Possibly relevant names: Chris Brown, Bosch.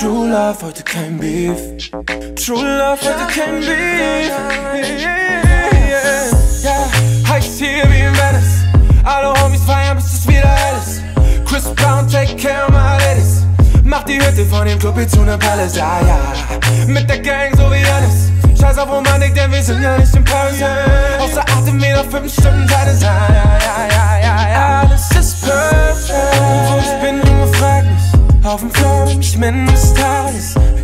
True Love, heute kein Beef. True Love, heute kein Beef. Heiß hier wie in Venice. Alle Homies feiern, bis es wieder hell ist. Chris Brown, take care of my ladies. Mach die Hütte von dem Club hier zu nem Palace, ja, ja. Mit der Gang, so wie Alice. Scheiß auf Romantik, denn wir sind ja nicht in Paris. Außer 8 Meter, 5 Stunden Zeit, ja, ja, ja, ja, ja. Alles ist perfekt. Wo ich bin, gefragt mich. Auf dem Floor bin ich mindestens Tages.